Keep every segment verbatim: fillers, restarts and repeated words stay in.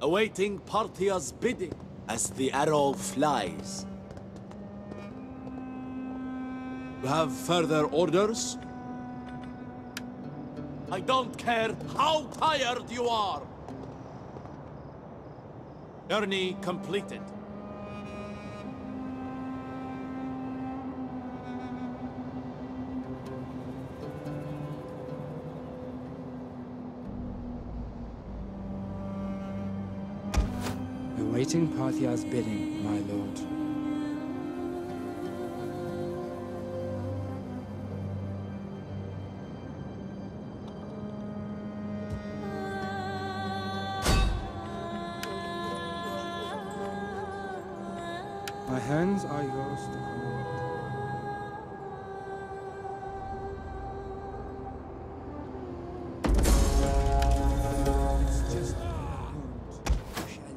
awaiting Parthia's bidding as the arrow flies. You have further orders? I don't care how tired you are! Journey completed. Awaiting Parthia's bidding, my lord. My hands are yours to hold. It's just...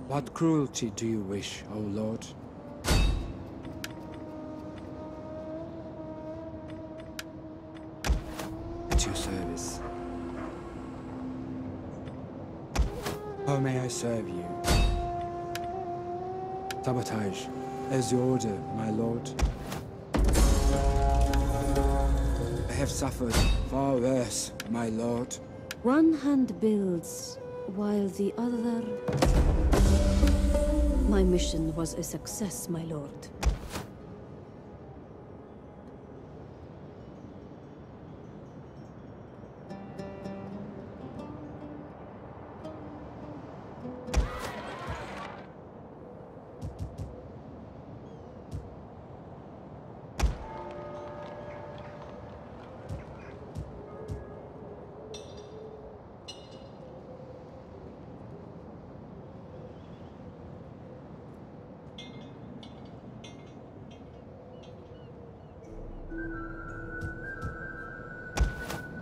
What cruelty do you wish, O Lord? At your service. How may I serve you? Sabotage. As your order, my lord. I have suffered far worse, my lord. One hand builds, while the other... My mission was a success, my lord.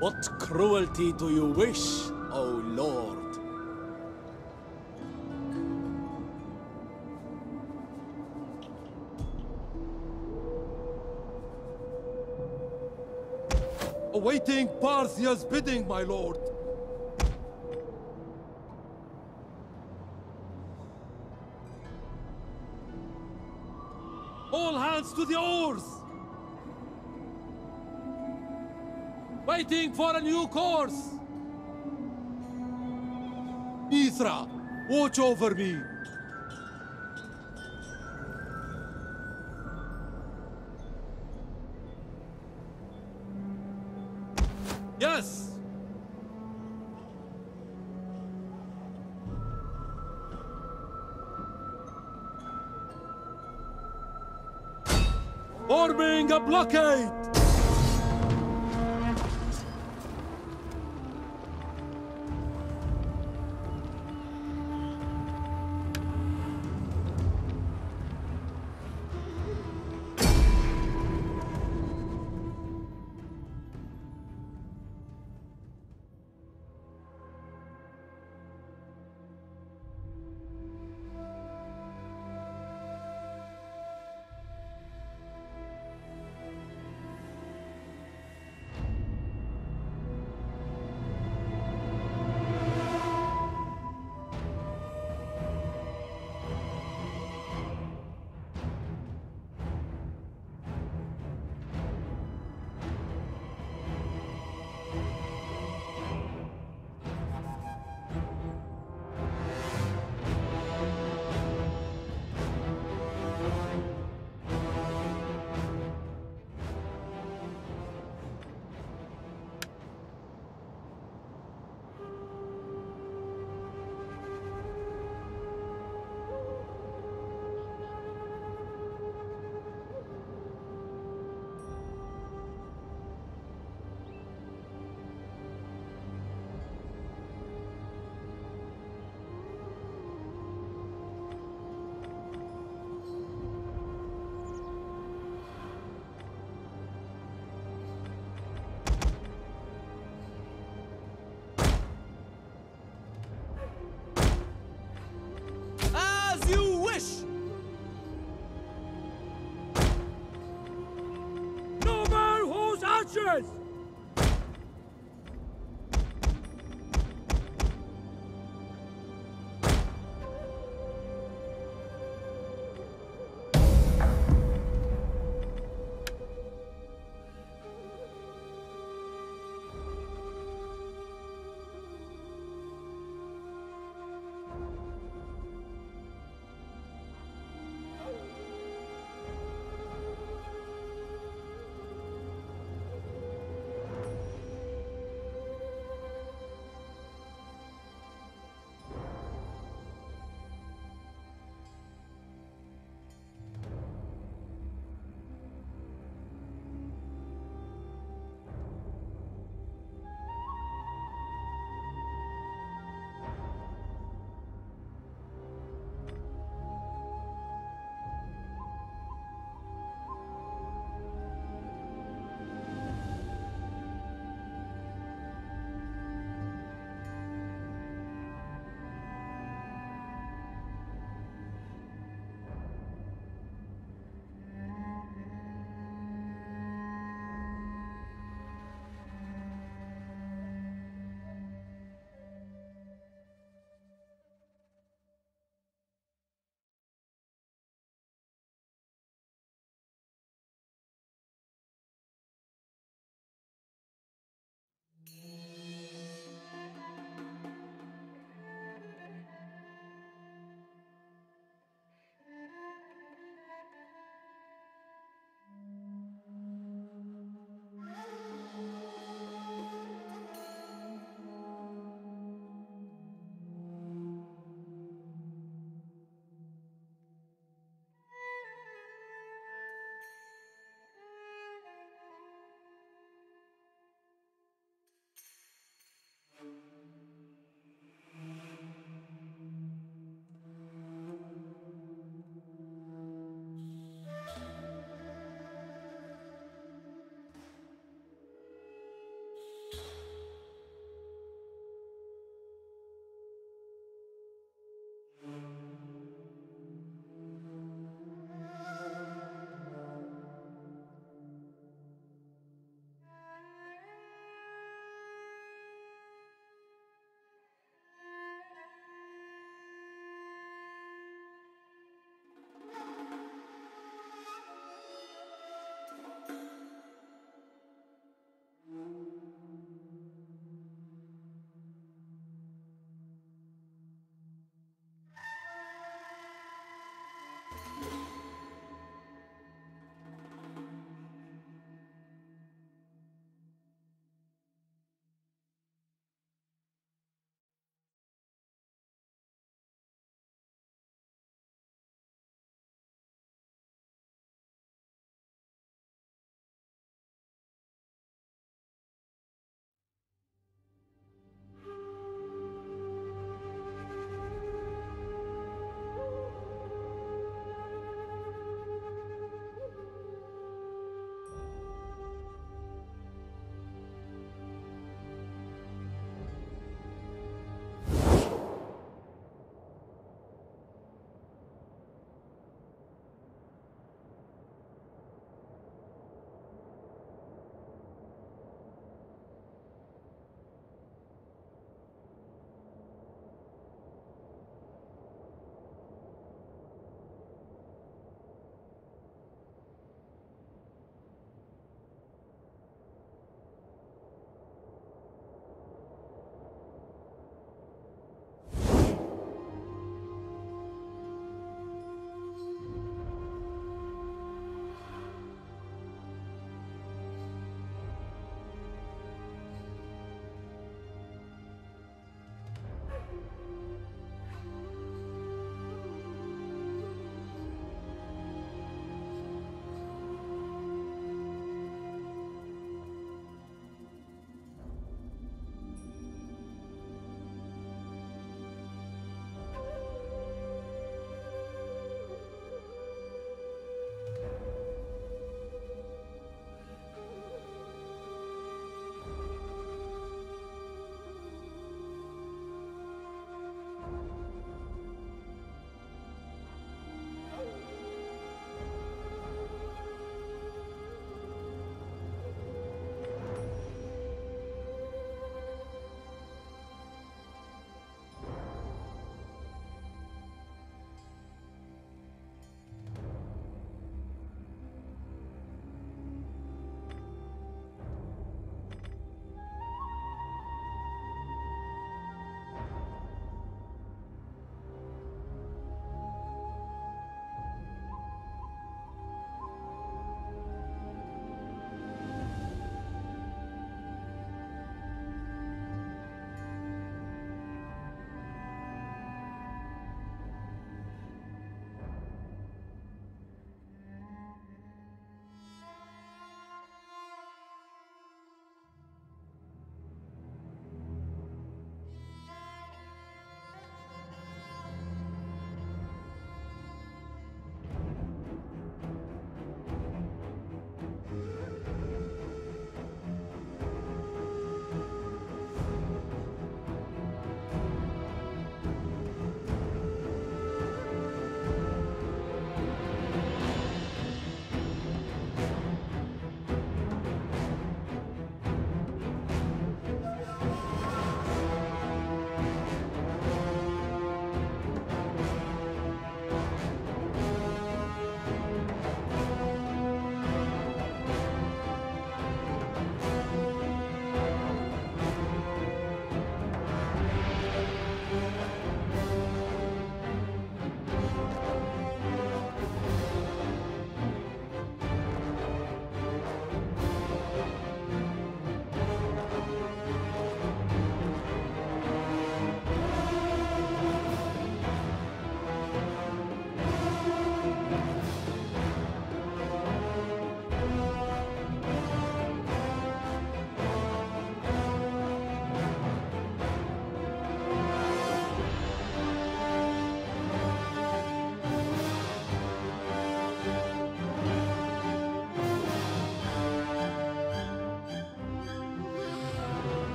What cruelty do you wish, O Lord? Awaiting Parthia's bidding, my lord. All hands to the oars! Waiting for a new course! Mithra, watch over me! Yes! Forming a blockade!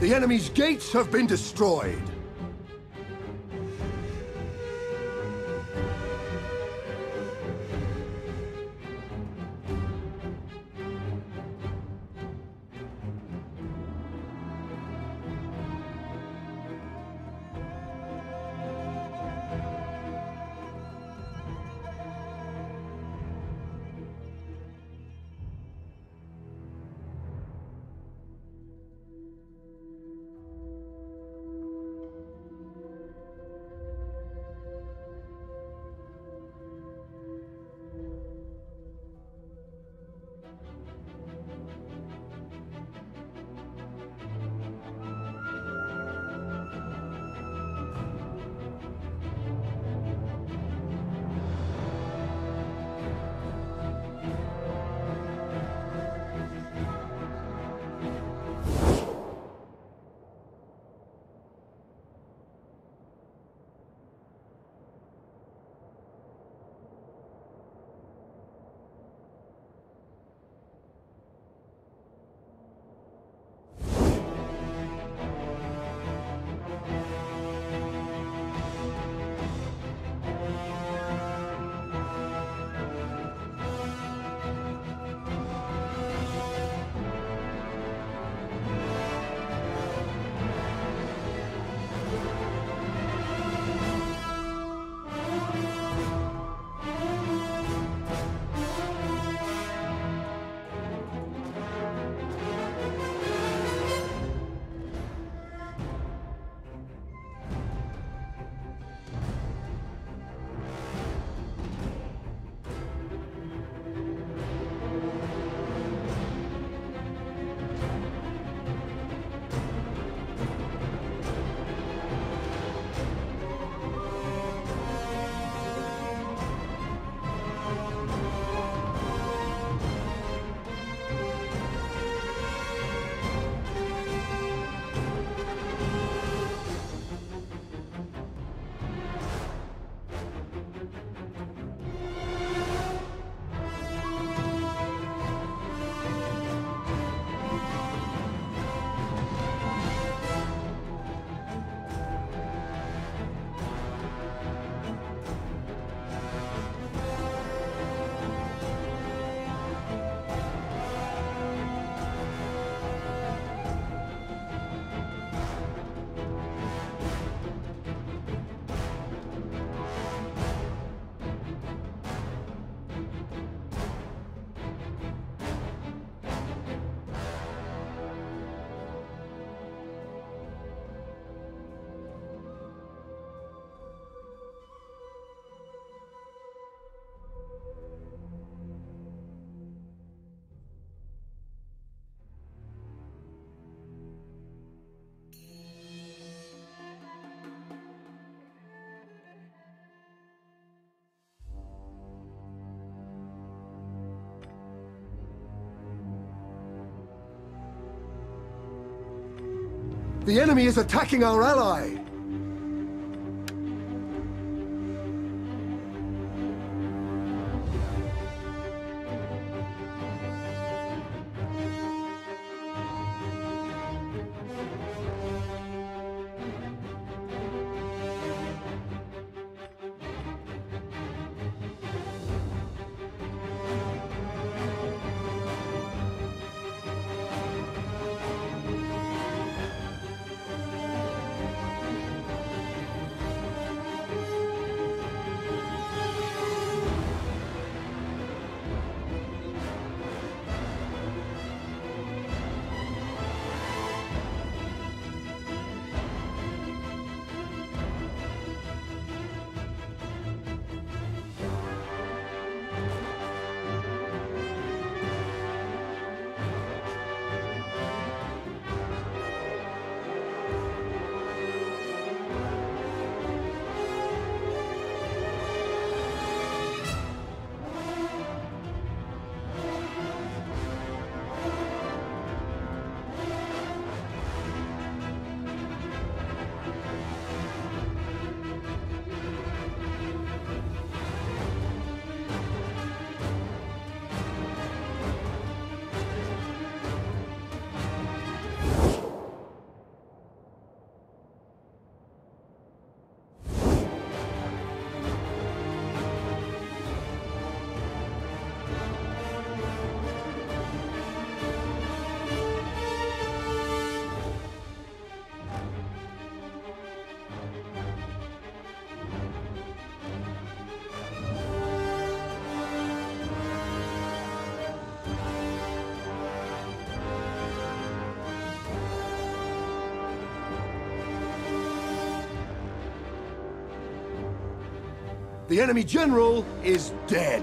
The enemy's gates have been destroyed. The enemy is attacking our ally! The enemy general is dead.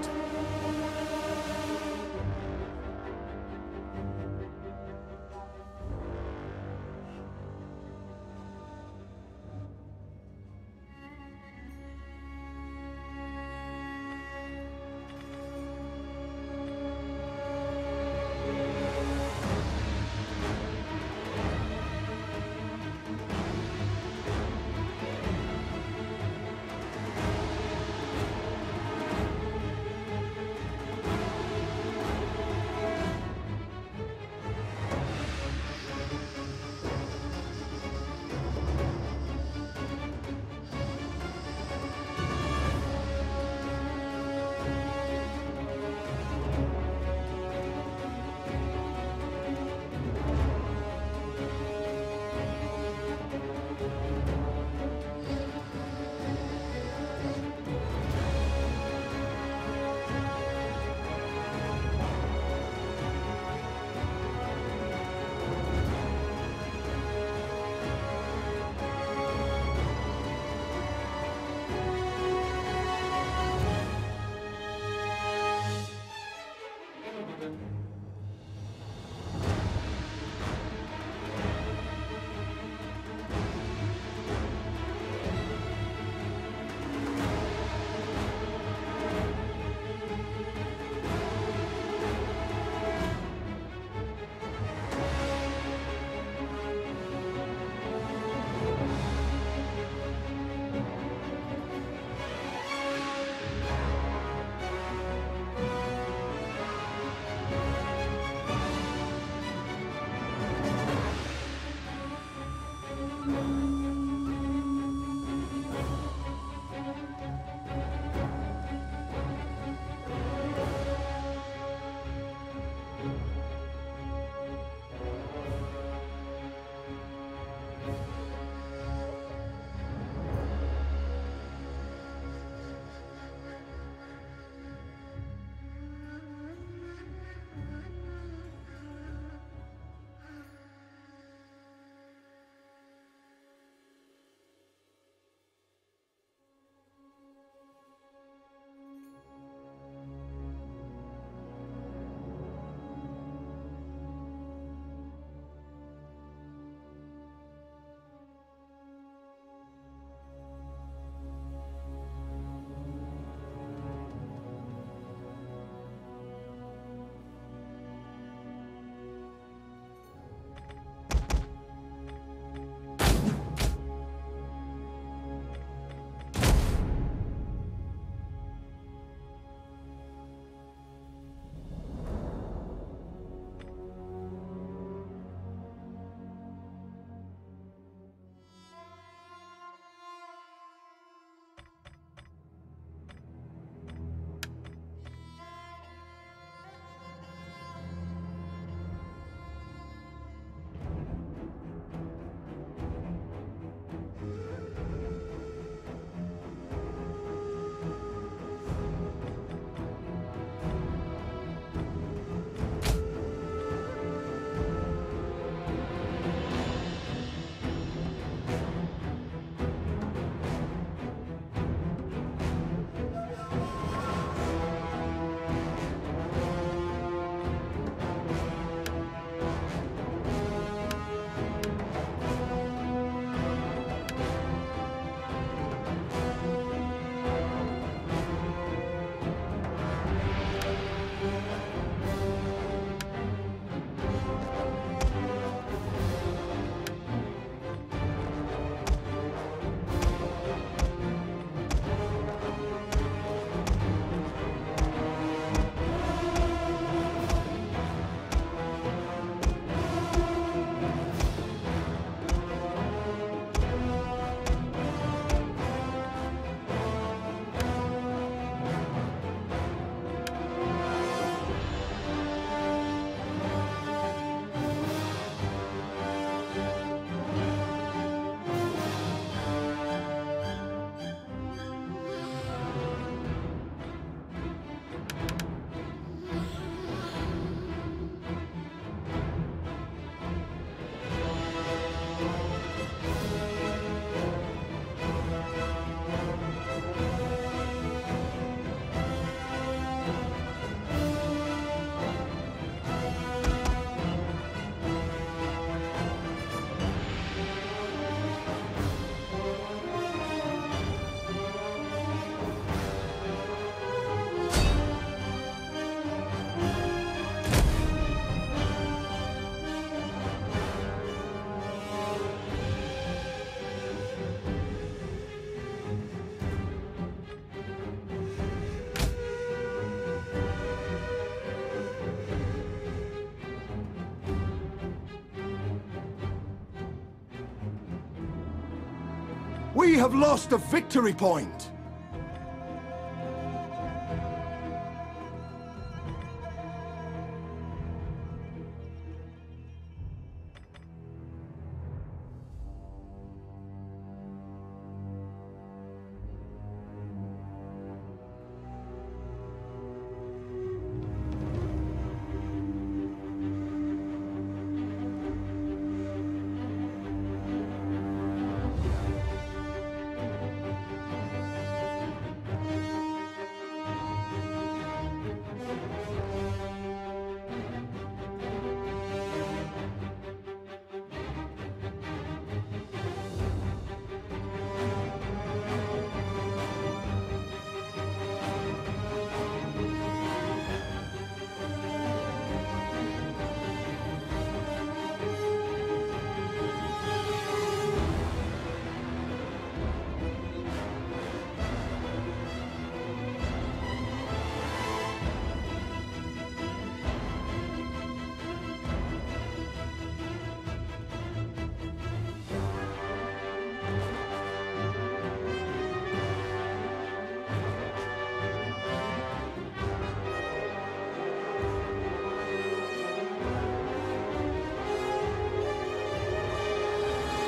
We have lost a victory point!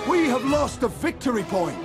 We have lost a victory point!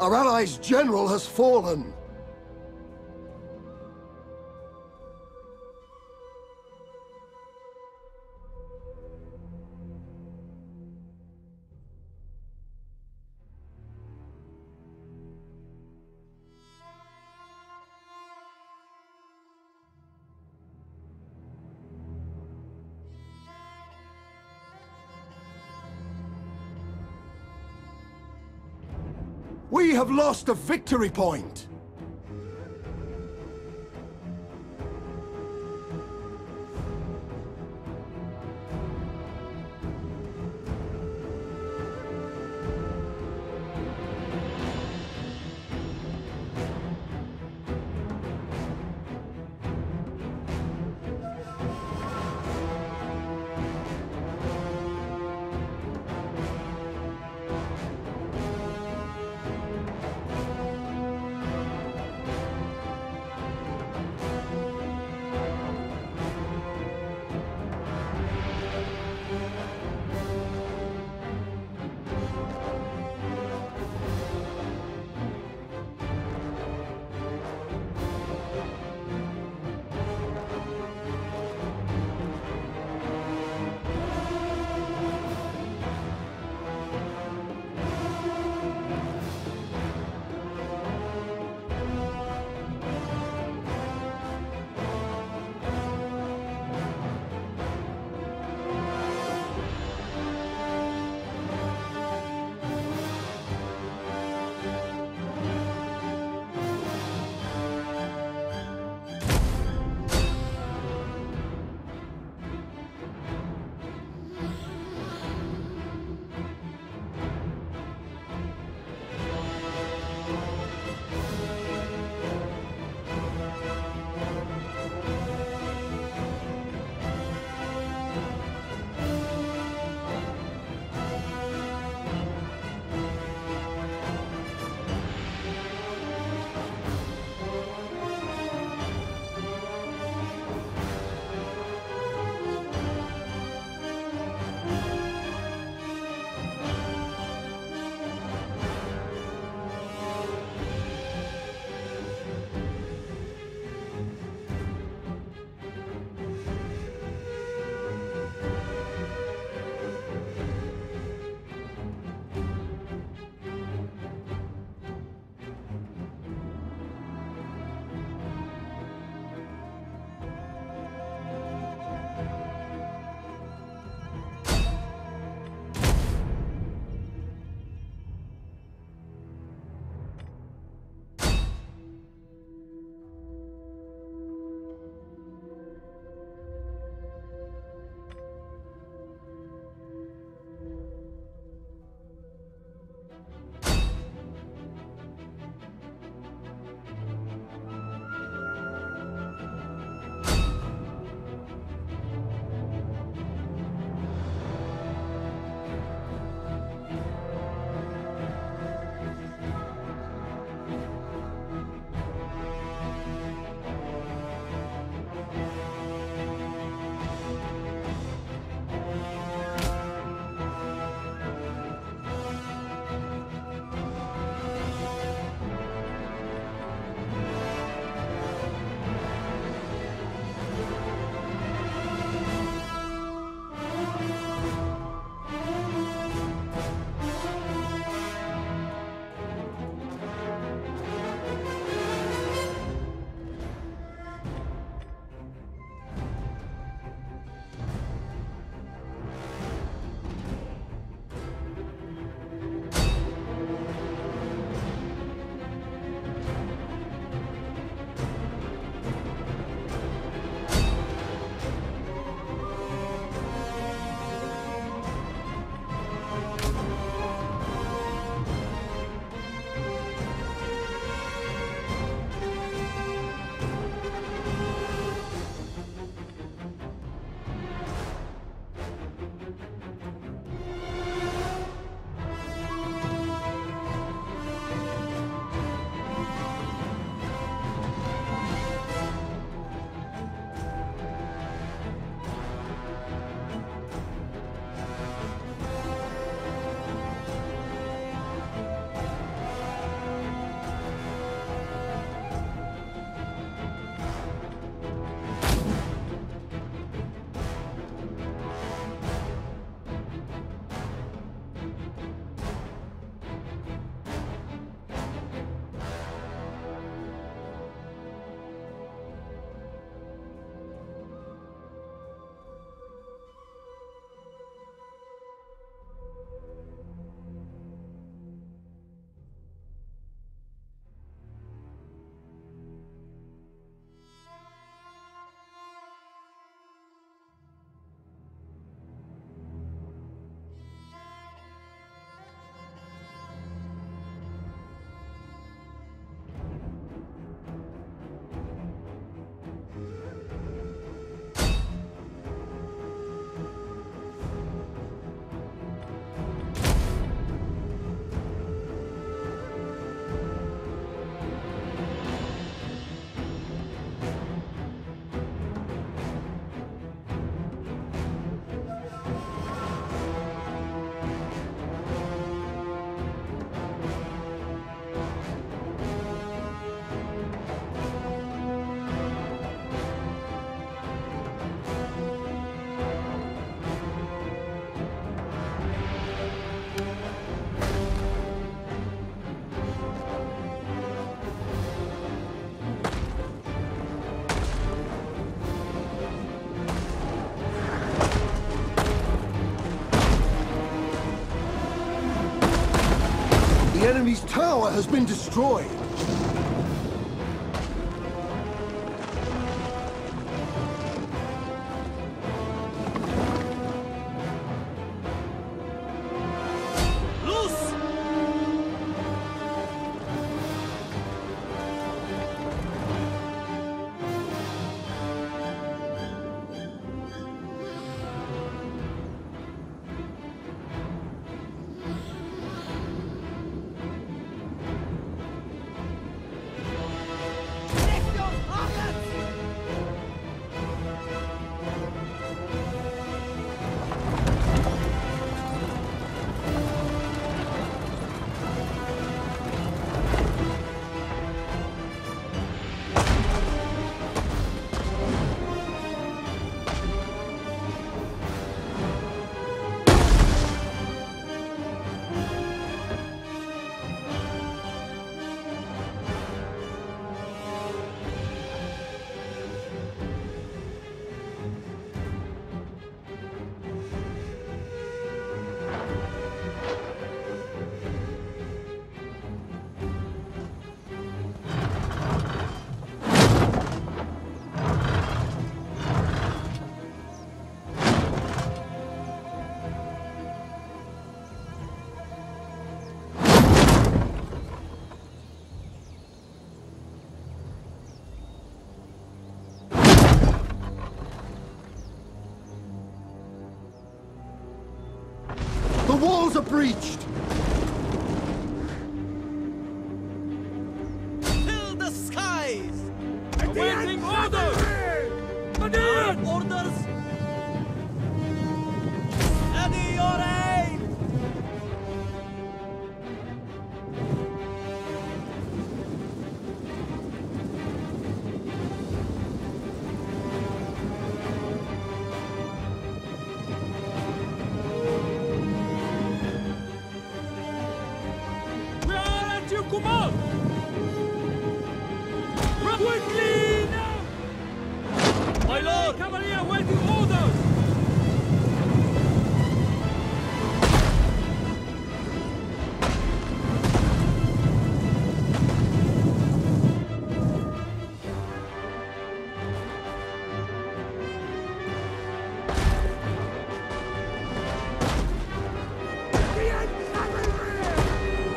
Our allies' general has fallen. We have lost a victory point! The enemy's tower has been destroyed. The walls are breached! Fill the skies! Awaiting orders! Order! Orders! Steady your aim!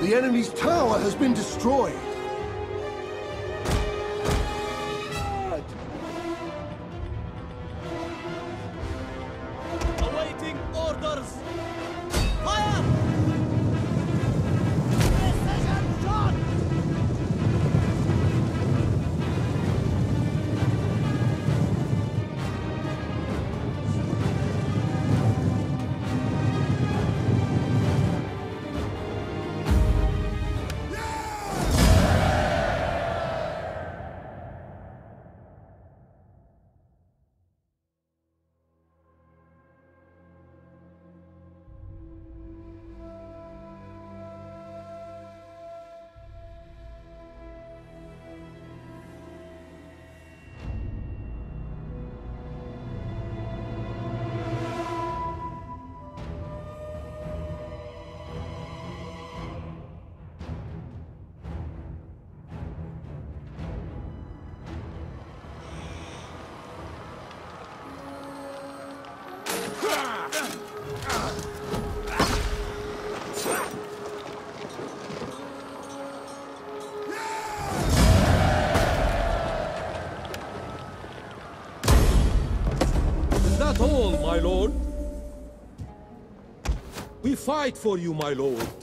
The enemy's tower has been destroyed. Awaiting orders. Fire! Precision shot! All, my lord. We fight for you, my lord.